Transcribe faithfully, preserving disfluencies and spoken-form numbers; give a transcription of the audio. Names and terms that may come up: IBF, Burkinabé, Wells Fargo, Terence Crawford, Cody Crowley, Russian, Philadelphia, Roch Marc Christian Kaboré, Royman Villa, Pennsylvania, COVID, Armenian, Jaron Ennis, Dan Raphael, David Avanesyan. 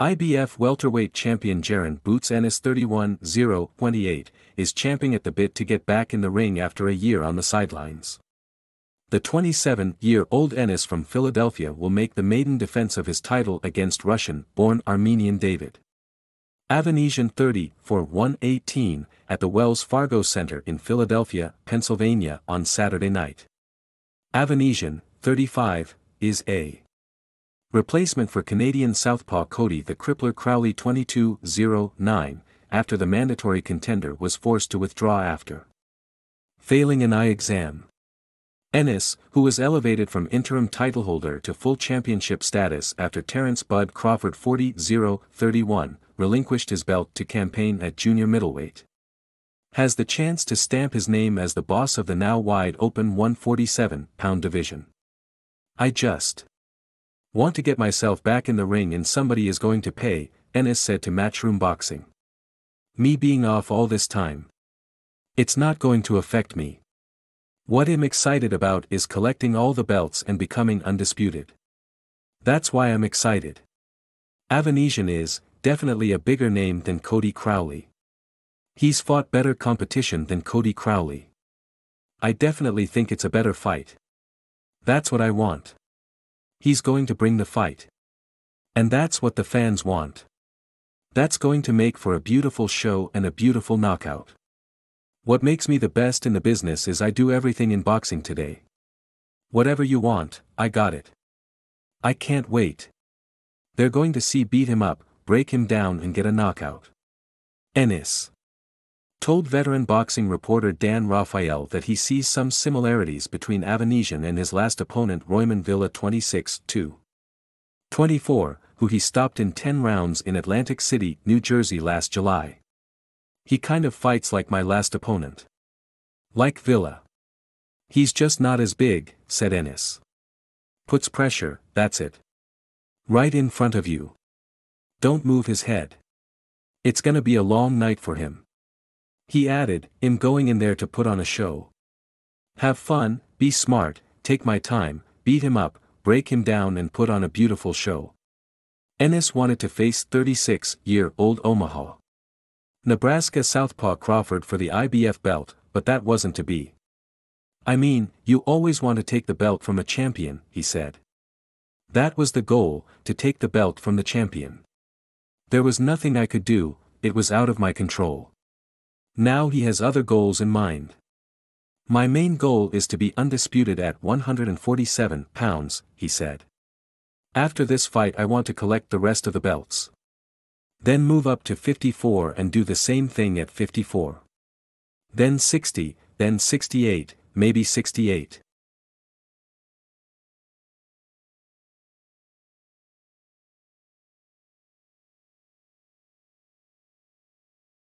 I B F welterweight champion Jaron "Boots" Ennis thirty-one and oh twenty-eight is champing at the bit to get back in the ring after a year on the sidelines. The twenty-seven-year-old Ennis from Philadelphia will make the maiden defense of his title against Russian-born Armenian David Avanesyan thirty-four and one eighteen at the Wells Fargo Center in Philadelphia, Pennsylvania on Saturday night. Avanesyan, thirty-five, is a replacement for Canadian southpaw Cody the Crippler Crowley twenty-two and oh nine after the mandatory contender was forced to withdraw after failing an eye exam. Ennis, who was elevated from interim titleholder to full championship status after Terence "Bud" Crawford forty and oh thirty-one, relinquished his belt to campaign at junior middleweight, has the chance to stamp his name as the boss of the now wide-open one forty-seven pound division. "I just want to get myself back in the ring and somebody is going to pay," Ennis said to Matchroom Boxing. "Me being off all this time, it's not going to affect me. What I'm excited about is collecting all the belts and becoming undisputed. That's why I'm excited." Avanesyan is definitely a bigger name than Cody Crowley. He's fought better competition than Cody Crowley. "I definitely think it's a better fight. That's what I want. He's going to bring the fight. And that's what the fans want. That's going to make for a beautiful show and a beautiful knockout. What makes me the best in the business is I do everything in boxing today. Whatever you want, I got it. I can't wait. They're going to see beat him up, break him down and get a knockout." Ennis told veteran boxing reporter Dan Raphael that he sees some similarities between Avanesyan and his last opponent Royman Villa twenty-six and two twenty-four, who he stopped in ten rounds in Atlantic City, New Jersey last July. "He kind of fights like my last opponent. Like Villa. He's just not as big," said Ennis. "Puts pressure, that's it. Right in front of you. Don't move his head. It's gonna be a long night for him." He added, "I'm going in there to put on a show. Have fun, be smart, take my time, beat him up, break him down and put on a beautiful show." Ennis wanted to face thirty-six-year-old Omaha, Nebraska southpaw Crawford for the I B F belt, but that wasn't to be. "I mean, you always want to take the belt from a champion," he said. "That was the goal, to take the belt from the champion. There was nothing I could do, it was out of my control. Now he has other goals in mind. My main goal is to be undisputed at one forty-seven pounds, he said. "After this fight I want to collect the rest of the belts. Then move up to fifty-four and do the same thing at fifty-four. Then sixty, then sixty-eight, maybe sixty-eight.